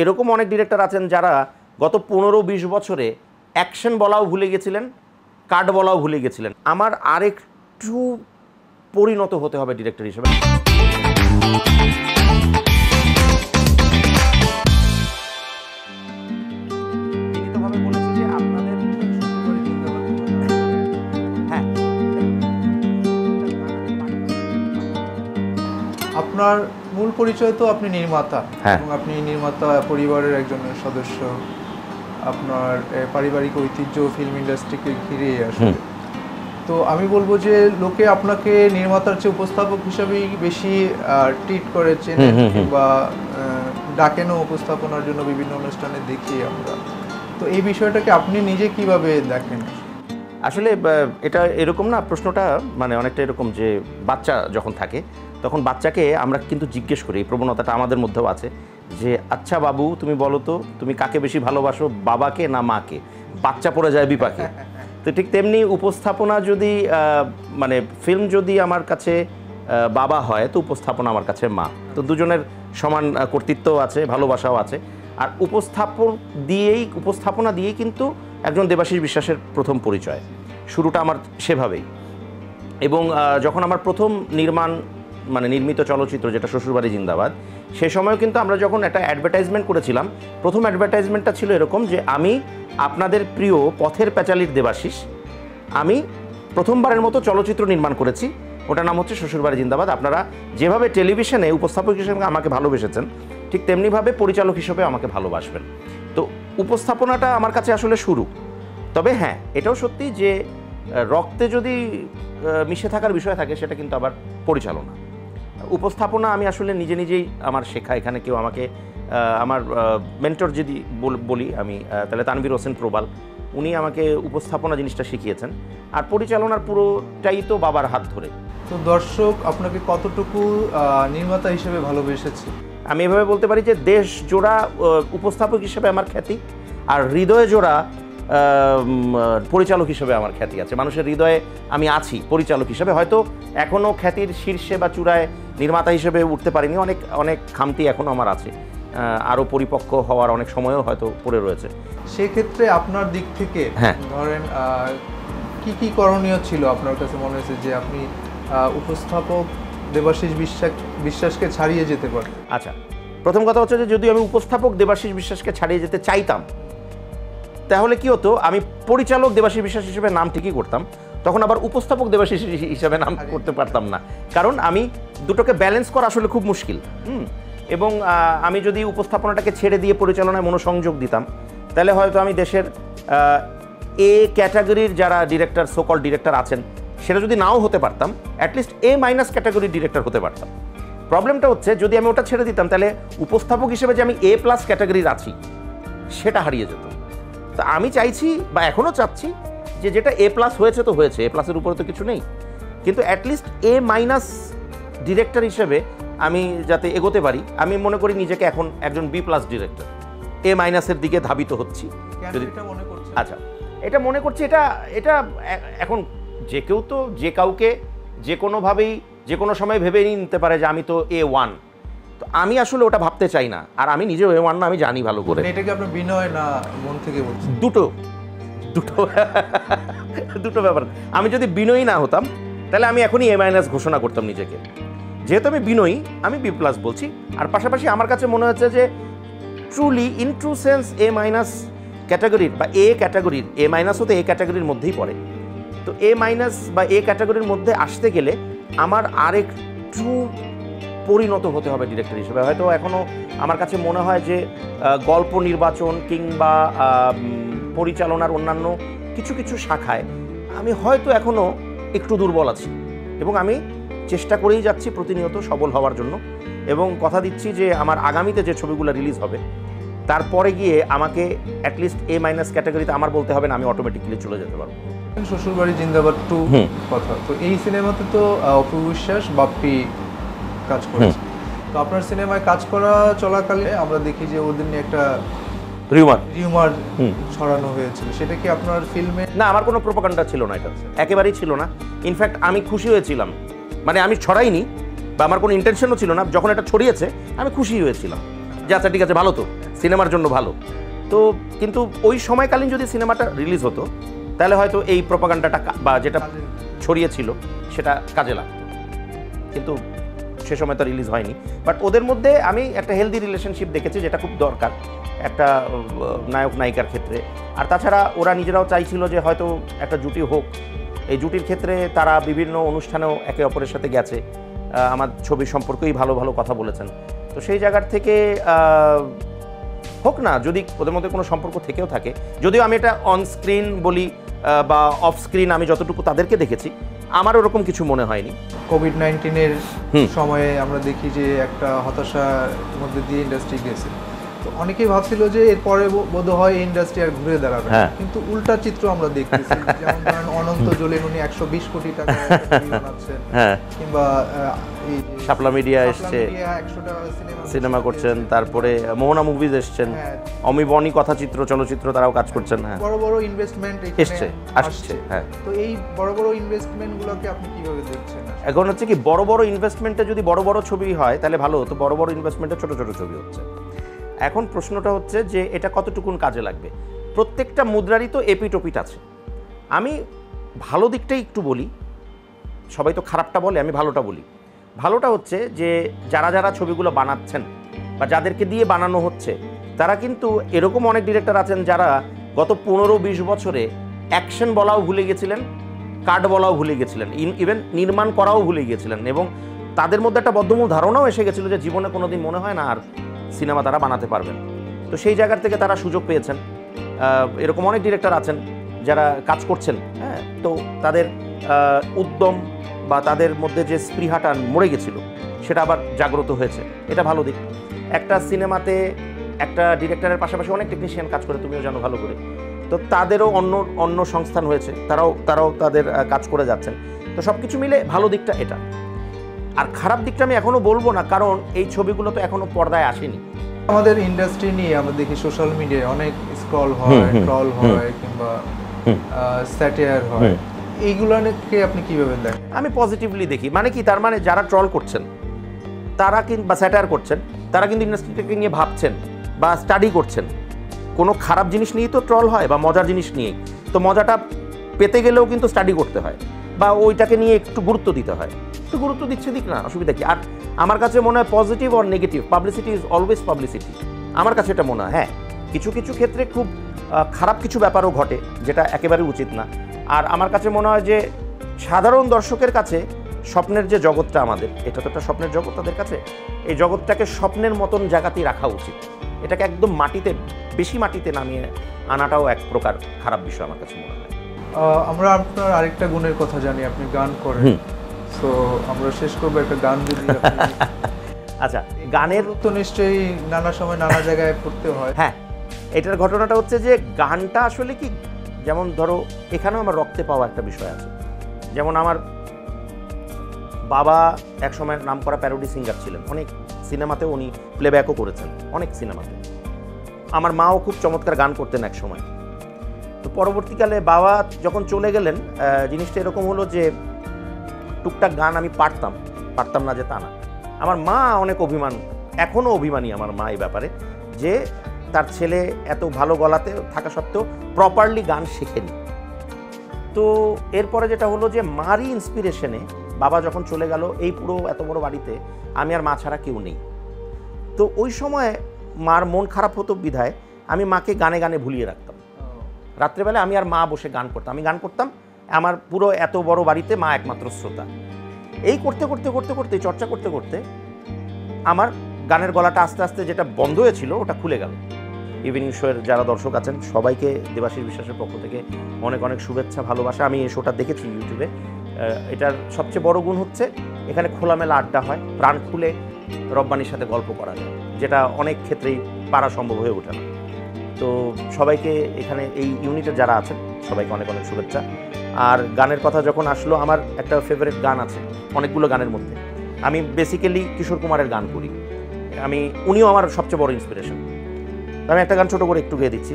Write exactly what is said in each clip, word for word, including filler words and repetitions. এরকম অনেক ডিরেক্টর আছেন যারা গত পনেরো বিশ বছরে অ্যাকশন বলাও ভুলে গিয়েছিলেন, কার্ড বলাও ভুলে গিয়েছিলেন। আমার আরেকটু পরিণত হতে হবে ডিরেক্টর হিসেবে। আপনার মূল পরিচয় তো আপনি নির্মাতা, এবং আপনি নির্মাতা পরিবারের একজন সদস্য। আপনার পারিবারিক ঐতিহ্য ফিল্ম ইন্ডাস্ট্রিকে ঘিরে আসে। তো আমি বলবো যে লোকে আপনাকে নির্মাতার চেয়ে উপস্থাপক হিসেবেই বেশি ট্রিট করেছেন বা ডাকেনও উপস্থাপনার জন্য বিভিন্ন অনুষ্ঠানে দেখি আমরা। তো এই বিষয়টাকে আপনি নিজে কিভাবে দেখেন? আসলে এটা এরকম না, প্রশ্নটা মানে অনেকটা এরকম যে বাচ্চা যখন থাকে তখন বাচ্চাকে আমরা কিন্তু জিজ্ঞেস করি, এই প্রবণতাটা আমাদের মধ্যেও আছে, যে আচ্ছা বাবু তুমি বলো তো তুমি কাকে বেশি ভালোবাসো, বাবাকে না মাকে? বাচ্চা পড়ে যায় বিপাকে। তো ঠিক তেমনি উপস্থাপনা যদি মানে ফিল্ম যদি আমার কাছে বাবা হয় তো উপস্থাপনা আমার কাছে মা। তো দুজনের সমান কর্তৃত্ব আছে, ভালোবাসাও আছে। আর উপস্থাপন দিয়েই উপস্থাপনা দিয়েই কিন্তু একজন দেবাশিস বিশ্বাসের প্রথম পরিচয়, শুরুটা আমার সেভাবেই। এবং যখন আমার প্রথম নির্মাণ মানে নির্মিত চলচ্চিত্র যেটা শ্বশুরবাড়ি জিন্দাবাদ, সে সময় কিন্তু আমরা যখন একটা অ্যাডভার্টাইজমেন্ট করেছিলাম, প্রথম অ্যাডভার্টাইজমেন্টটা ছিল এরকম যে আমি আপনাদের প্রিয় পথের প্যাচালির দেবাশিস, আমি প্রথমবারের মতো চলচ্চিত্র নির্মাণ করেছি, ওটার নাম হচ্ছে শ্বশুরবাড়ি জিন্দাবাদ। আপনারা যেভাবে টেলিভিশনে উপস্থাপক হিসেবে আমাকে ভালোবেসেছেন ঠিক তেমনিভাবে পরিচালক হিসেবে আমাকে ভালোবাসবেন। তো উপস্থাপনাটা আমার কাছে আসলে শুরু। তবে হ্যাঁ, এটাও সত্যি যে রক্তে যদি মিশে থাকার বিষয় থাকে সেটা কিন্তু আবার পরিচালনা। উপস্থাপনা আমি আসলে নিজে নিজেই আমার শেখা। এখানে কেউ আমাকে আমার মেন্টর যদি বলি আমি তাহলে তানভীর হোসেন প্রবাল, উনি আমাকে উপস্থাপনা জিনিসটা শিখিয়েছেন। আর পরিচালনার পুরোটাই তো বাবার হাত ধরে। তো দর্শক আপনাকে কতটুকু নির্মাতা হিসেবে ভালোবেসেছে? আমি এভাবে বলতে পারি যে দেশ জোড়া উপস্থাপক হিসেবে আমার খ্যাতি, আর হৃদয় জোড়া পরিচালক হিসেবে আমার খ্যাতি আছে। মানুষের হৃদয়ে আমি আছি পরিচালক হিসেবে। হয়তো এখনও খ্যাতির শীর্ষে বা চূড়ায় নির্মাতা হিসেবে উঠতে পারিনি, অনেক অনেক খামতি এখনও আমার আছে, আরও পরিপক্ক হওয়ার অনেক সময়ও হয়তো পড়ে রয়েছে। সেক্ষেত্রে আপনার দিক থেকে ধরেন কি কি করণীয় ছিল? আপনার কাছে মনে হয়েছে যে আপনি উপস্থাপক দেবাশিস বিশ্বাস বিশ্বাসকে ছাড়িয়ে যেতে পারেন? আচ্ছা, প্রথম কথা হচ্ছে যে যদি আমি উপস্থাপক দেবাশিস বিশ্বাসকে ছাড়িয়ে যেতে চাইতাম তাহলে কি হতো, আমি পরিচালক দেবাশিস বিশ্বাস হিসেবে নাম ঠিকই করতাম, তখন আবার উপস্থাপক দেবাশিস হিসেবে নাম করতে পারতাম না, কারণ আমি দুটোকে ব্যালেন্স করা আসলে খুব মুশকিল। হুম এবং আমি যদি উপস্থাপনাটাকে ছেড়ে দিয়ে পরিচালনায় মনোসংযোগ দিতাম তাহলে হয়তো আমি দেশের এ ক্যাটাগরির যারা ডিরেক্টর, সোকল ডিরেক্টর আছেন, সেটা যদি নাও হতে পারতাম, অ্যাটলিস্ট এ মাইনাস ক্যাটাগরির ডিরেক্টর হতে পারতাম। প্রবলেমটা হচ্ছে যদি আমি ওটা ছেড়ে দিতাম তাহলে উপস্থাপক হিসেবে যে আমি এ প্লাস ক্যাটাগরির আছি সেটা হারিয়ে যেত। তা আমি চাইছি বা এখনও চাচ্ছি যে যেটা এ প্লাস হয়েছে তো হয়েছে, এ প্লাসের উপরে তো কিছু নেই, কিন্তু অ্যাটলিস্ট এ মাইনাস ডিরেক্টর হিসেবে আমি যাতে এগোতে পারি। আমি মনে করি নিজেকে এখন একজন বি প্লাস ডিরেক্টর, এ মাইনাসের দিকে ধাবিত হচ্ছি। আচ্ছা, এটা মনে করছি এটা এটা এখন যে কেউ তো যে কাউকে যে কোনোভাবেই যে কোনো সময় ভেবে নিতে পারে যে আমি তো এ ওয়ান। তো আমি আসলে ওটা ভাবতে চাই না, আর আমি নিজেও এ ওয়ান না, আমি জানি ভালো করে। এটাকে আপনি বিনয় না মন থেকে বলছেন? দুটো দুটো দুটো ব্যাপার। আমি যদি বিনয়ী না হতাম তাহলে আমি এখনই এ মাইনাস ঘোষণা করতাম নিজেকে। যেহেতু আমি বিনয়ী, আমি বি প্লাস বলছি। আর পাশাপাশি আমার কাছে মনে হচ্ছে যে truly in true sense A minus ক্যাটাগরির বা এ ক্যাটাগরির, এ মাইনাসও তো এ ক্যাটাগরির মধ্যেই পড়ে, তো এ মাইনাস বা এ ক্যাটাগরির মধ্যে আসতে গেলে আমার আরেকটু পরিণত হতে হবে ডিরেক্টর হিসেবে। হয়তো এখনও আমার কাছে মনে হয় যে গল্প নির্বাচন কিংবা পরিচালনার অন্যান্য কিছু কিছু শাখায় আমি হয়তো এখনও একটু দুর্বল আছি, এবং আমি চেষ্টা করেই যাচ্ছি প্রতিনিয়ত সবল হওয়ার জন্য। এবং কথা দিচ্ছি যে আমার আগামীতে যে ছবিগুলো রিলিজ হবে তারপরে গিয়ে আমাকে অ্যাটলিস্ট এ মাইনাস ক্যাটাগরিতে আমার বলতে হবে না, আমি অটোমেটিক্যালি চলে যেতে পারবো। শ্বশুরবাড়ি জিন্দাবাদ টু কথা, তো এই সিনেমাতে তো অপু বিশ্বাস, বাপ্পি কাজ করেছে। তো আপনার সিনেমায় কাজ করা চলাকালে আমরা দেখি যে ওদের নিয়ে একটা রিউমার রিউমার ছড়ানো হয়েছিল, সেটা কি আপনার ফিল্মে? না, আমার কোনো প্রোপাগান্ডা ছিল না, এটা একেবারেই ছিল না। ইনফ্যাক্ট আমি খুশি হয়েছিলাম, মানে আমি ছড়াইনি বা আমার কোনো ইন্টেনশনও ছিল না। যখন এটা ছড়িয়েছে আমি খুশি হয়েছিলাম যে আচ্ছা ঠিক আছে, ভালো তো, सिनेमार जोन्नो भालो तो किन्तु ओई समयकालीन जो सिनेमाटा रिलीज हतो ताहले होयतो एई प्रोपागांडाटा बा जेटा छड़िएछिलो सेटा काजे लागतो किन्तु से समय तो रिलीज होयनि बाट ओदेर मध्य आमी एकटा हेल्दी रिलेशनशिप देखेछि जेटा खूब दरकार एकटा नायक नायिकार क्षेत्रे आर ताछाड़ा ओरा निजेराओ चाइछिलो जे होयतो एकटा जुटी होक एई जुटिर क्षेत्रे तारा विभिन्न अनुष्ठानेओ एके अपरेर साथे गेछे आमार छबि सम्पर्केई भालो भालो कथा बोलेछेन तो सेई जायगार थेके होक ना जो ओदेर मध्य कोनो सम्पर्क थेकेओ थाके जदिओ आमी एटा अन स्क्रिन बोली बा अफ स्क्रिन आमी जतटुकु तादेरके देखेछि आमार ओरकम किछु मने हयनि कोविड नाइनटीन एर समय आमरा देखि जे एकटा हताशार मध्य दिये इंडस्ट्री गेছে तो अनेकेই ভাবছিল যে এর পরে বোধহয় ইন্ডাস্ট্রি আর ঘুরে দাঁড়াবে কিন্তু উল্টা চিত্র আমরা দেখতেছি যেমন ধরেন অনন্ত জলেন উনি একশো বিশ কোটি টাকা বানাচ্ছেন কিংবা এই শাপলা মিডিয়া আসছে একশো টাকা সিনেমা করছেন তারপরে মোহনা মুভিজ আসছেন অমি বনি কথাচিত্র চলচ্চিত্র তারাও কাজ করছেন হ্যাঁ বড় বড় ইনভেস্টমেন্ট আসছে আসছে হ্যাঁ তো এই বড় বড় ইনভেস্টমেন্টগুলোকে আপনি কিভাবে দেখছেন এখন হচ্ছে কি বড় বড় ইনভেস্টমেন্টে যদি বড় বড় ছবি হয় তাহলে ভালো হতো বড় বড় ইনভেস্টমেন্টে ছোট ছোট ছবি হচ্ছে এখন প্রশ্নটা হচ্ছে যে এটা কতটুকুন কাজে লাগবে প্রত্যেকটা মুদ্রারই তো এপিটোপিট আছে আমি ভালো দিকটাই একটু বলি সবাই তো খারাপটা বলে আমি ভালোটা বলি ভালোটা হচ্ছে যে যারা যারা ছবিগুলো বানাচ্ছেন বা যাদেরকে দিয়ে বানানো হচ্ছে তারা কিন্তু এরকম অনেক ডিরেক্টর আছেন যারা গত পনেরো বিশ বছরে অ্যাকশন বলাও ভুলে গেছিলেন কাট বলাও ভুলে গেছিলেন ইভেন নির্মাণ করাও ভুলে গেছিলেন এবং তাদের মধ্যে একটা বদ্ধমূল ধারণাও এসে গেছিল যে জীবনে কোনোদিন মনে হয় না আর সিনেমা তারা বানাতে পারবেন তো সেই জায়গা থেকে তারা সুযোগ পেয়েছেন এরকম অনেক ডিরেক্টর আছেন যারা কাজ করছেন হ্যাঁ তো তাদের উদ্যম বা তাদের মধ্যে যে স্পৃহাটা মরে গিয়েছিল সেটা আবার জাগ্রত হয়েছে এটা ভালো দিক একটা সিনেমাতে একটা ডিরেক্টরের পাশাপাশি অনেক টেকনিশিয়ান কাজ করে তুমিও জানো ভালো করে তো তাদেরও অন্য অন্য সংস্থান হয়েছে তারাও তারাও তাদের কাজ করে যাচ্ছেন তো সব কিছু মিলে ভালো দিকটা এটা আর খারাপ দিকটা আমি এখনো বলবো না কারণ এই ছবিগুলো তো এখনো পর্দায় আসেনি আমাদের ইন্ডাস্ট্রি নিয়ে আমরা দেখি সোশ্যাল মিডিয়ায় অনেক স্ক্রল হয় ট্রল হয় কিংবা স্যাটায়ার হয় এইগুলোকে আপনি কিভাবে দেখেন আমি পজিটিভলি দেখি মানে কি তার মানে যারা ট্রল করছেন তারা কিংবা স্যাটায়ার করছেন তারা কিন্তু ইন্ডাস্ট্রিটাকে নিয়ে ভাবছেন বা স্টাডি করছেন কোনো খারাপ জিনিস নিয়েই তো ট্রল হয় বা মজার জিনিস নিয়েই তো মজাটা পেতে গেলেও কিন্তু স্টাডি করতে হয় বা ওইটাকে নিয়ে একটু গুরুত্ব দিতে হয় তো গুরুত্ব দিচ্ছে দিক না অসুবিধা কি আর আমার কাছে মনে হয় positive or negative publicity is always publicity আমার কাছে এটা মনে হয় হ্যাঁ কিছু কিছু ক্ষেত্রে খুব খারাপ কিছু ব্যাপারও ঘটে যেটা একেবারে উচিত না আর আমার কাছে মনে হয় যে সাধারণ দর্শকের কাছে স্বপ্নের যে জগৎটা আমাদের এটা তো একটা স্বপ্নের জগৎ তাদের কাছে এই জগৎটাকে স্বপ্নের মতন জায়গাতেই রাখা উচিত এটাকে একদম মাটিতে বেশি মাটিতে নামিয়ে আনাটাও এক প্রকার খারাপ বিষয় আমার কাছে মনে হয় আমরা আপনার আরেকটা গুণের কথা জানি আপনি গান করেন তো আমরা শেষ করব একটা গান দিয়ে আচ্ছা গানের তো নিশ্চয়ই নানা সময় নানা জায়গায় পড়তে হয় হ্যাঁ এটার ঘটনাটা হচ্ছে যে গানটা আসলে কি যেমন ধরো এখানেও আমার রক্তে পাওয়া একটা বিষয় আছে যেমন আমার বাবা এক সময় নাম করা প্যারোডি সিঙ্গার ছিলেন অনেক সিনেমাতে উনি প্লেব্যাকও করেছেন অনেক সিনেমাতে আমার মাও খুব চমৎকার গান করতেন এক সময় তো পরবর্তীকালে বাবা যখন চলে গেলেন জিনিসটা এরকম হলো যে টুকটাক গান আমি পারতাম পারতাম না যে তা না আমার মা অনেক অভিমান এখনও অভিমানী আমার মা এই ব্যাপারে যে তার ছেলে এত ভালো গলাতে থাকা সত্ত্বেও প্রপারলি গান শেখেনি তো এরপরে যেটা হলো যে মারই ইন্সপিরেশনে বাবা যখন চলে গেল এই পুরো এত বড় বাড়িতে আমি আর মা ছাড়া কেউ নেই তো ওই সময় মার মন খারাপ হতো বিধায় আমি মাকে গানে গানে ভুলিয়ে রাখতাম রাত্রেবেলা আমি আর মা বসে গান করতাম আমি গান করতাম আমার পুরো এত বড় বাড়িতে মা একমাত্র শ্রোতা এই করতে করতে করতে করতে চর্চা করতে করতে আমার গানের গলাটা আস্তে আস্তে যেটা বন্ধ হয়েছিল ওটা খুলে গেল ইভিনিং শোয়ের যারা দর্শক আছেন সবাইকে দেবাশিস বিশ্বাসের পক্ষ থেকে অনেক অনেক শুভেচ্ছা ভালোবাসা আমি এই শোটা দেখেছি ইউটিউবে এটার সবচেয়ে বড় গুণ হচ্ছে এখানে খোলামেলা আড্ডা হয় প্রাণ খুলে রব্বানির সাথে গল্প করা যায় যেটা অনেক ক্ষেত্রেই পারা সম্ভব হয়ে ওঠে না তো সবাইকে এখানে এই ইউনিটের যারা আছেন সবাইকে অনেক অনেক শুভেচ্ছা আর গানের কথা যখন আসলো আমার একটা ফেভারিট গান আছে অনেকগুলো গানের মধ্যে আমি বেসিক্যালি কিশোর কুমারের গান করি আমি উনিও আমার সবচেয়ে বড় ইন্সপিরেশন আমি একটা গান ছোট করে একটু গেয়ে দিচ্ছি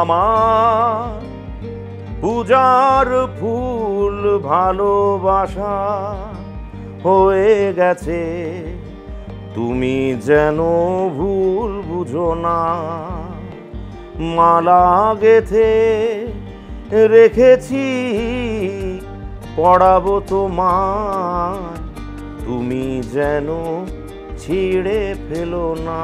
আমার পূজার ফুল ভালোবাসা হয়ে গেছে, তুমি যেন ভুল বুঝো না। মালা গেঁথে রেখেছি পড়াবো তোমায়, তুমি যেন ছিঁড়ে ফেলো না।